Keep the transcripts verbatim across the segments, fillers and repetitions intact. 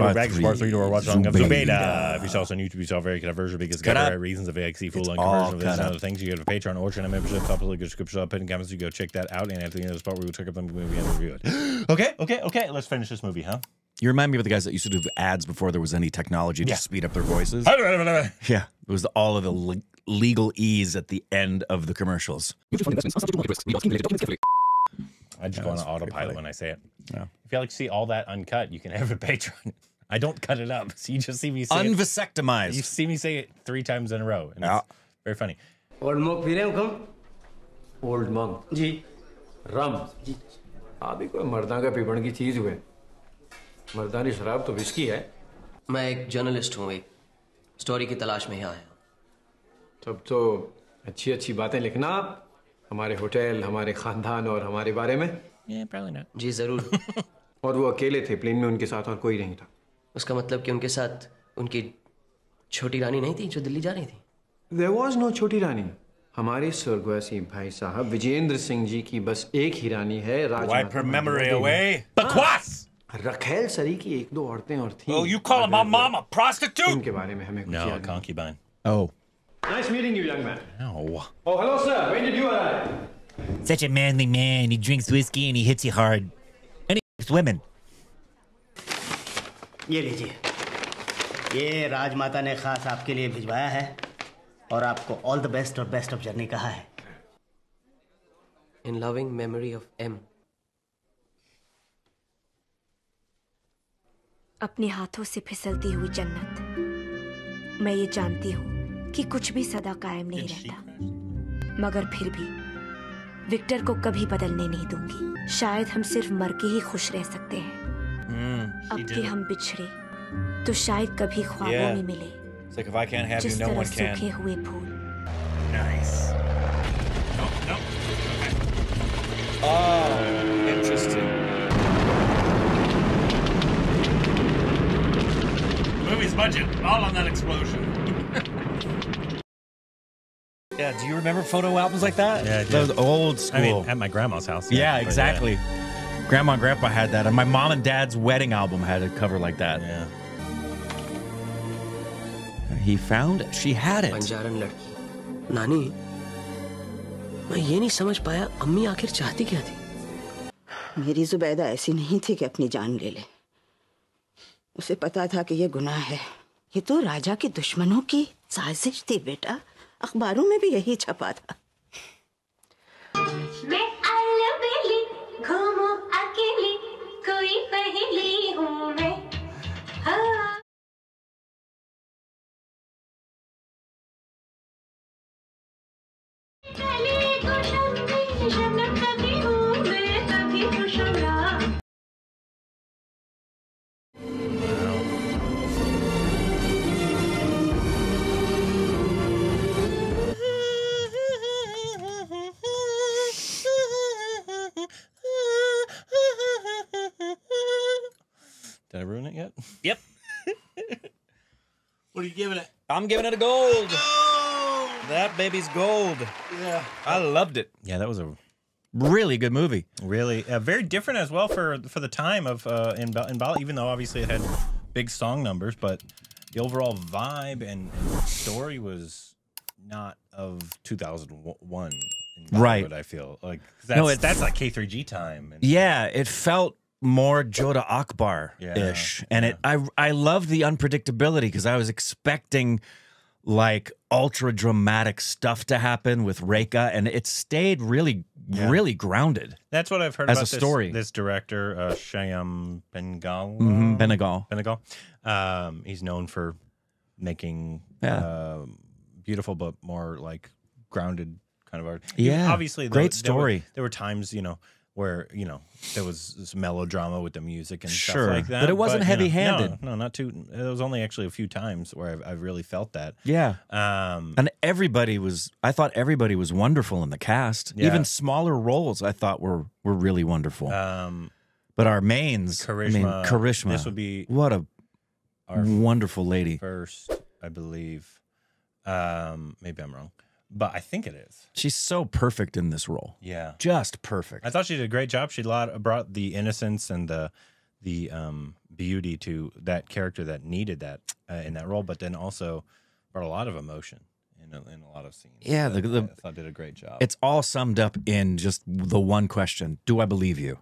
We're back to part three to our watch song of Zubeidaa. If you saw us on YouTube, you saw very controversial because there are reasons of A X C full on conversion and other things. You go to Patreon or channel membership, top of the description, up in comments. You go check that out. And at the end of the spot, we will check up the movie and review it. Okay, okay, okay. Let's finish this movie, huh? You remind me of the guys that used to do ads before there was any technology to yeah. speed up their voices. Yeah, it was all of the le legal ease at the end of the commercials. I just yeah, go on autopilot when I say it. Yeah. If you like to see all that uncut, you can have a Patreon. I don't cut it up, so you just see me say unvasectomized. It. You see me say it three times in a row, and yeah. it's very funny. Old monk, Old monk. Ji. Rum. Ji. मर्दानी शराब तो whisky है। मैं एक journalist हूँ, एक story की तलाश में यहाँ आया हूँ। तब तो अच्छी अच्छी बातें लिखना आप हमारे होटल, हमारे खानदान और हमारे बारे में। Yeah, probably not. जी जरूर। और वो अकेले थे प्लेन में, उनके साथ और कोई नहीं था। उसका मतलब कि उनके साथ उनकी छोटी रानी नहीं थी जो दिल्ली जा रही थी। There was no छोटी रानी। हमारे स्वर्गवासी भाई साहब विजेंद्र सिंह जी की बस एक ही रानी है, राजमाता Rakhel Sari ki ek do aurtein aur thi. Oh, you call my mom a prostitute? Unke bare mein hame kuch nahi. No, a concubine. Oh. Nice meeting you, young man. Oh. Oh, hello, sir. When did you arrive? Such a manly man. He drinks whiskey and he hits you hard. And he f***s women. Ye lijiye. Ye Rajmata ne khaas aapke liye bhijwaya hai. Aur aapko all the best or best of journey kaha hai. In loving memory of M. अपने हाथों से फिसलती हुई जन्नत। मैं ये जानती हूँ कि कुछ भी सदा कायम नहीं रहता, मगर फिर भी विक्टर को कभी बदलने नहीं दूंगी। शायद हम सिर्फ मर के ही खुश रह सकते हैं। अब कि हम बिछड़े, तो शायद कभी ख्वाबों में मिले। जिस तरह सूखे हुए फूल। Nice. No, no. Okay. Oh, interesting. Movie's budget, all on that explosion. Yeah, do you remember photo albums like that? Yeah, I did. Those old school. I mean, at my grandma's house. Yeah, yeah exactly. Yeah. Grandma and grandpa had that, and my mom and dad's wedding album had a cover like that. Yeah. He found it. She had it. Banjaran ladki. Nani, main ye nahi samajh paya ammi aakhir chahti kya thi? Meri Zubeidaa aisi nahi thi ki apni jaan le le. उसे पता था कि ये गुनाह है। ये तो राजा के दुश्मनों की साजिश थी बेटा। अखबारों में भी यही छपा था। मैं अलबेली घूमू अकेली, कोई पहेली हूँ मैं। हाँ। चले तो शम्मी शम्म कभी हूँ मैं कभी खुशना। Did I ruin it yet? Yep. What are you giving it? I'm giving it a gold. Gold. That baby's gold. Yeah. I loved it. Yeah, that was a really good movie. Really, uh, very different as well for for the time of uh, in in Bali, even though obviously it had big song numbers, but the overall vibe and, and story was not of two thousand one. Right. I feel like that's, no, it, that's like K three G time. And, yeah, it felt more Jodha Akbar ish, yeah, and yeah. it I I loved the unpredictability because I was expecting like ultra dramatic stuff to happen with Rekha, and it stayed really yeah. really grounded. That's what I've heard as about a this, story. This director, uh, Shyam Benegal, mm-hmm, Benegal, Benegal. Um, he's known for making yeah. uh, beautiful but more like grounded kind of art. Yeah, obviously, great there, story. There were, there were times, you know, where, you know, there was this melodrama with the music and sure, stuff like that. But it wasn't heavy-handed. You know, no, no, not too. It was only actually a few times where I've, I've really felt that. Yeah. Um, and everybody was, I thought everybody was wonderful in the cast. Yeah. Even smaller roles I thought were, were really wonderful. Um, but our mains, Karisma, I mean, Karisma. This would be what a our wonderful lady. First, I believe. Um, maybe I'm wrong. But I think it is. She's so perfect in this role. Yeah. Just perfect. I thought she did a great job. She brought the innocence and the the um, beauty to that character that needed that uh, in that role, but then also brought a lot of emotion in a, in a lot of scenes. Yeah, so the, the, I thought did a great job. It's all summed up in just the one question: do I believe you?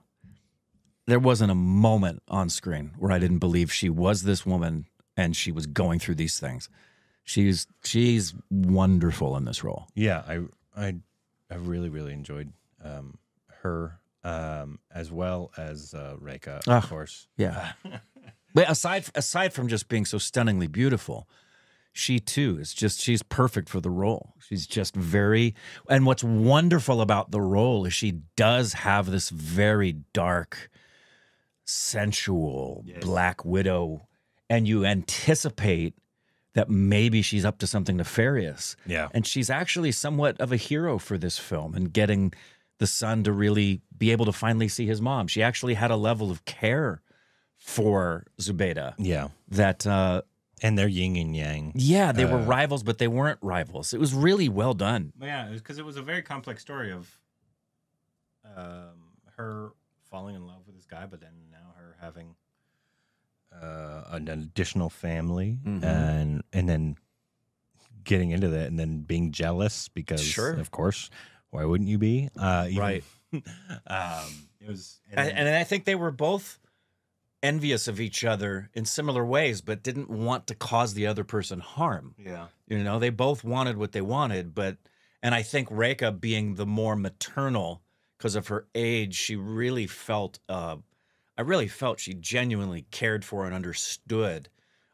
There wasn't a moment on screen where I didn't believe she was this woman and she was going through these things. She's she's wonderful in this role. Yeah, I I, I really really enjoyed um, her. Um, as well as uh, Rekha, of oh, course. Yeah. But aside aside from just being so stunningly beautiful, she too is just, she's perfect for the role. She's just very, and what's wonderful about the role is she does have this very dark, sensual, yes, Black Widow, and you anticipate that maybe she's up to something nefarious. Yeah. And she's actually somewhat of a hero for this film and getting the son to really be able to finally see his mom. She actually had a level of care for Zubeidaa. Yeah. That, uh, and their yin and yang. Yeah, they uh, were rivals, but they weren't rivals. It was really well done. Yeah, because it, it was a very complex story of um, her falling in love with this guy, but then now her having uh, an additional family, mm-hmm, and and then getting into that and then being jealous because, sure, of course, why wouldn't you be? Uh, even, right. um, it was, and, then, and, and I think they were both envious of each other in similar ways, but didn't want to cause the other person harm. Yeah. You know, they both wanted what they wanted, but, and I think Rekha being the more maternal because of her age, she really felt, uh, I really felt she genuinely cared for and understood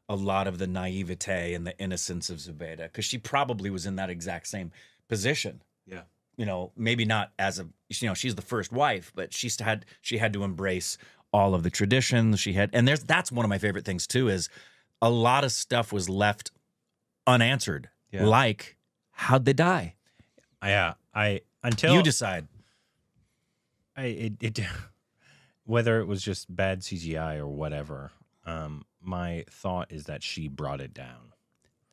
a lot of the naivete and the innocence of Zubeidaa, because she probably was in that exact same position. Yeah. You know, maybe not as a, you know, she's the first wife, but she had, she had to embrace all of the traditions she had. And there's, that's one of my favorite things too, is a lot of stuff was left unanswered. Yeah. Like, how'd they die? Yeah. I, until you decide. I, it, it, whether it was just bad C G I or whatever, um, my thought is that she brought it down.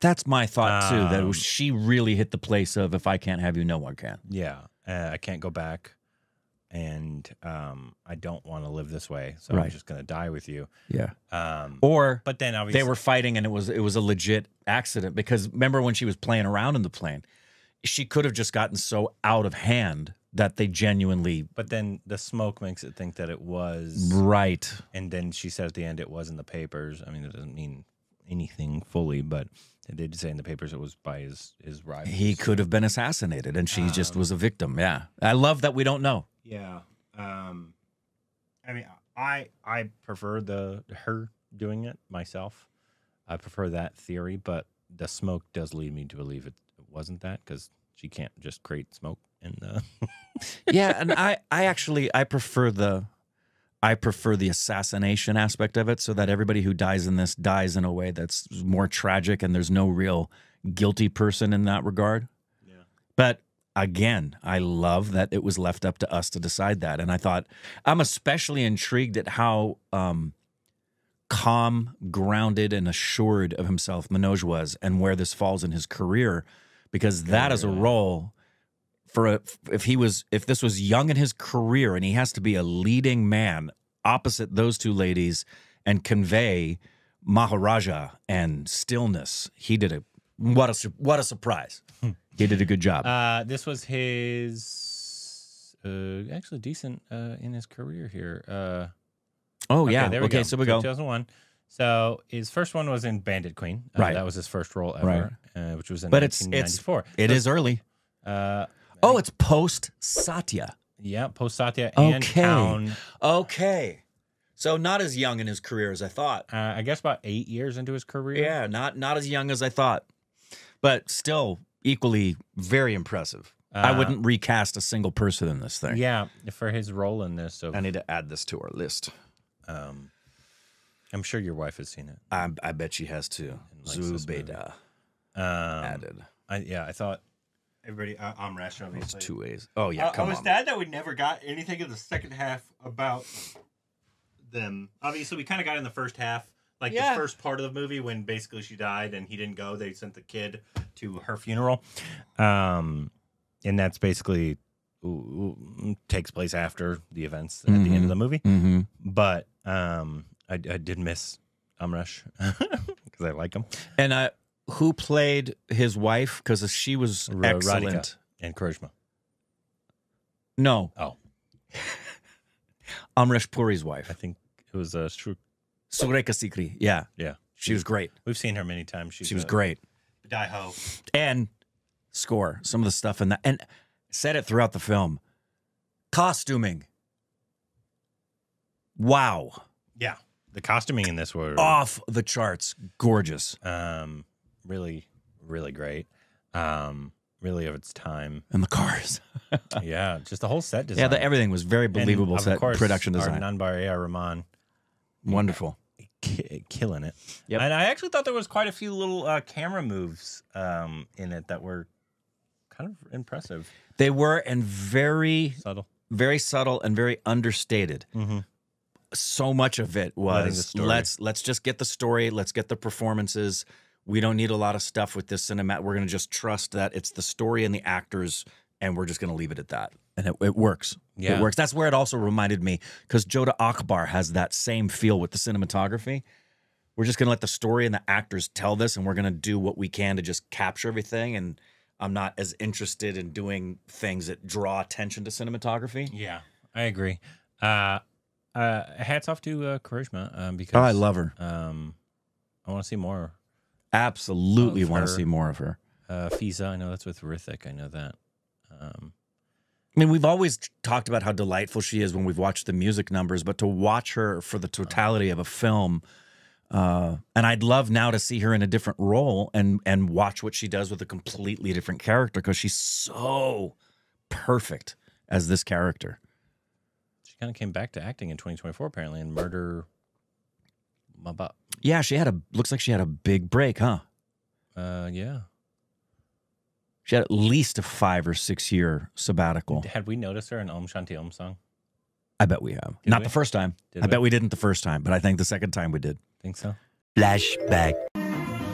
That's my thought, too, um, that she really hit the place of, if I can't have you, no one can. Yeah, uh, I can't go back, and um, I don't want to live this way, so right, I'm just going to die with you. Yeah. Um, or but then obviously they were fighting, and it was, it was a legit accident, because remember when she was playing around in the plane, she could have just gotten so out of hand that they genuinely... But then the smoke makes it think that it was... Right. And then she said at the end it was in the papers. I mean, that doesn't mean anything fully, but... They did say in the papers it was by his, his rivals. He could have been assassinated, and she um, just was a victim. Yeah. I love that we don't know. Yeah. Um, I mean, I I prefer the her doing it myself. I prefer that theory, but the smoke does lead me to believe it, it wasn't that, because she can't just create smoke. And uh... Yeah, and I, I actually, I prefer the... I prefer the assassination aspect of it, so that everybody who dies in this dies in a way that's more tragic and there's no real guilty person in that regard. Yeah. But again, I love that it was left up to us to decide that. And I thought, I'm especially intrigued at how um, calm, grounded, and assured of himself Manoj was, and where this falls in his career, because that yeah, is a role... For a, if he was, if this was young in his career and he has to be a leading man opposite those two ladies and convey Maharaja and stillness, he did a, what a, what a surprise. He did a good job. Uh, this was his, uh, actually decent uh, in his career here. Uh, oh, okay, yeah. There we okay, go. So we go. two thousand one. So his first one was in Bandit Queen. Uh, right. That was his first role ever, right, uh, which was in but nineteen ninety-four. It's, it's, it so, is early. Uh, Oh, it's post Satya. Yeah, post Satya and okay. Town. Okay. So not as young in his career as I thought. Uh, I guess about eight years into his career. Yeah, not not as young as I thought, but still equally very impressive. Uh, I wouldn't recast a single person in this thing. Yeah, for his role in this. So I need to add this to our list. Um, I'm sure your wife has seen it. I, I bet she has too. Zubeidaa um, added. I, yeah, I thought... Everybody, uh, Amrish, obviously. It's two ways. Oh, yeah, uh, come on. I was sad that we never got anything in the second half about them. Obviously, we kind of got in the first half, like yeah. the first part of the movie when basically she died and he didn't go. They sent the kid to her funeral. Um, and that's basically, ooh, ooh, takes place after the events at mm-hmm. the end of the movie. Mm-hmm. But Um, I, I did miss Amrish because I like him. And uh, who played his wife? Because she was R excellent. Radhika and Karisma. No. Oh. Amrish Puri's wife. I think it was uh, Sureka Sikri. Yeah. Yeah. She was great. We've seen her many times. She's she was great. Die ho. And score. Some of the stuff in that. And said it throughout the film. Costuming. Wow. Yeah. The costuming in this was off the charts. Gorgeous. Um, really, really great. Um, really of its time. And the cars. Yeah. Just the whole set design. Yeah, the, everything was very believable and set of course, production design. None by A R. Rahman. Wonderful. K killing it. Yep. And I actually thought there was quite a few little uh, camera moves um, in it that were kind of impressive. They were, and very subtle. Very subtle and very understated. Mm-hmm. So much of it was let's let's just get the story, let's get the performances. We don't need a lot of stuff with this cinema. We're going to just trust that it's the story and the actors, and we're just going to leave it at that. And it, it works. Yeah. It works. That's where it also reminded me, because Jodha Akbar has that same feel with the cinematography. We're just going to let the story and the actors tell this, and we're going to do what we can to just capture everything. And I'm not as interested in doing things that draw attention to cinematography. Yeah, I agree. Uh, uh, hats off to uh, Karisma. Um, because, oh, I love her. Um, I want to see more. Absolutely want to see more of her. Uh, Fiza, I know that's with Rithik. I know that. Um, I mean, we've always talked about how delightful she is when we've watched the music numbers, but to watch her for the totality of a film, uh, and I'd love now to see her in a different role and and watch what she does with a completely different character, because she's so perfect as this character. She kind of came back to acting in twenty twenty-four, apparently, in Murder, My Bop. Yeah, she had a looks like she had a big break, huh? Uh, yeah. She had at least a five or six year sabbatical. Had we noticed her in Om Shanti Om song? I bet we have. Did Not we? the first time. Did I we? bet we didn't the first time, but I think the second time we did. Think so? Flashback.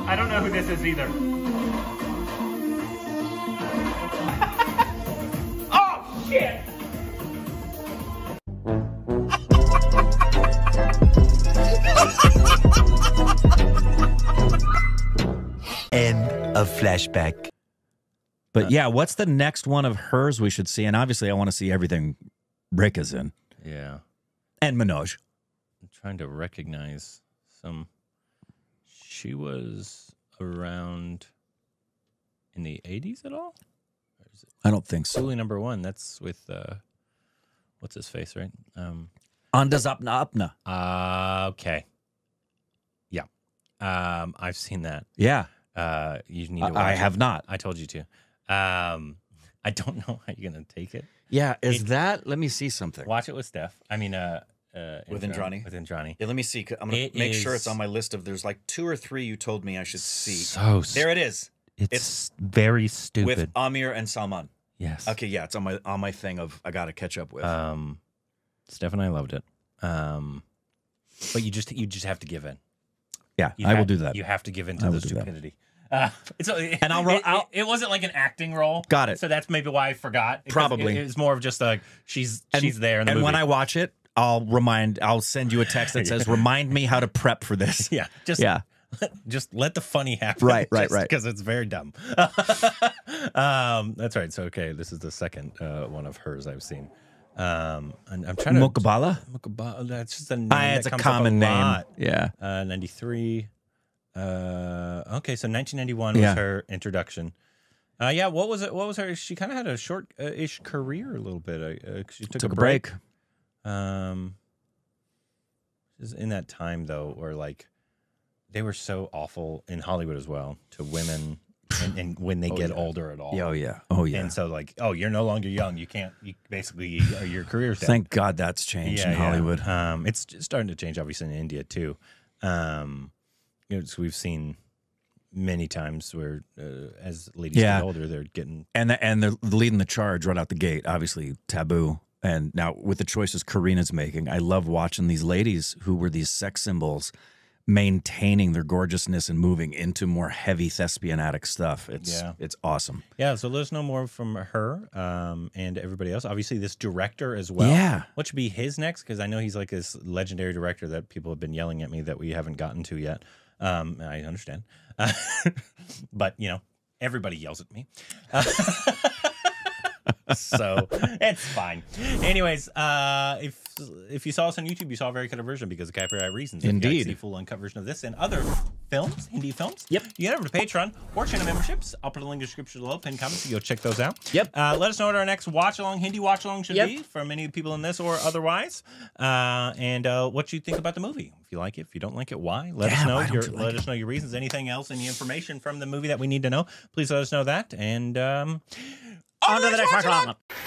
I don't know who this is either. Oh, shit! End of flashback. But yeah, what's the next one of hers we should see? And obviously, I want to see everything Rekha's in. Yeah. And Manoj. I'm trying to recognize some. She was around in the eighties at all? Or is it... I don't think so. Coolie number one. That's with, uh, what's his face, right? Um, Andaz Apna Apna. Uh, okay. Yeah. Um, I've seen that. Yeah. Uh, you need to watch I, I have it. not. I told you to. Um, I don't know how you're gonna take it. Yeah, is it, that? Let me see something. Watch it with Steph. I mean, uh, uh, with Indrani. With Indrani. Yeah, let me see. I'm gonna it make is, sure it's on my list of. There's like two or three you told me I should see. So there it is. It's, it's very stupid with Amir and Salman. Yes. Okay. Yeah, it's on my on my thing of I gotta catch up with. Um, Steph and I loved it. Um, but you just you just have to give in. Yeah, you I have, will do that. You have to give in to the stupidity. Uh, it's, it, and I'll, it, I'll, it wasn't like an acting role. Got it. So that's maybe why I forgot. It Probably. It, it's more of just like she's and, she's there. In the and movie. When I watch it, I'll remind. I'll send you a text that says, "Remind me how to prep for this." Yeah. Just yeah. Let, just let the funny happen. Right. Right. Right. Because it's very dumb. um, that's right. So okay, this is the second uh, one of hers I've seen. Um, and I'm trying to Mukabala. Mukabala. That's just a name. I, it's that a comes common up a name. Lot. Yeah. Uh, ninety-three. Uh, okay, so nineteen ninety-one was yeah. her introduction. Uh, yeah, what was it? What was her? She kind of had a short-ish career, a little bit. Uh, she took, took a break. break. Um, in that time though, where like they were so awful in Hollywood as well to women, and, and when they oh, get yeah. older at all. Yeah, oh yeah, oh yeah. And so like, oh, you're no longer young. You can't. You basically, your career's dead. Thank God that's changed yeah, in yeah. Hollywood. Um, it's starting to change, obviously, in India too. Um. You know, so we've seen many times where, uh, as ladies yeah. get older, they're getting and the, and they're leading the charge right out the gate. Obviously, taboo. And now with the choices Karina's making, I love watching these ladies who were these sex symbols maintaining their gorgeousness and moving into more heavy thespianatic stuff. It's yeah. it's awesome. Yeah, so let us know more from her um, and everybody else. Obviously, this director as well. Yeah. What should be his next? Because I know he's like this legendary director that people have been yelling at me that we haven't gotten to yet. Um, I understand. Uh, but, you know, everybody yells at me. Uh, so it's fine. Anyways, uh, if if you saw us on YouTube, you saw a very cut version because of copyright reasons. Indeed. If you like to see full uncut version of this and other films, indie films, yep. you get over to Patreon or channel memberships. I'll put a link in the description below, pin comments, so go check those out. Yep. Uh, let us know what our next watch along, Hindi watch along, should yep. be for many of the people in this or otherwise, uh, and uh, what you think about the movie. If you like it, if you don't like it, why? Let Damn, us know your like let it. us know your reasons. Anything else, any information from the movie that we need to know, please let us know that. And um, on to the next watch along.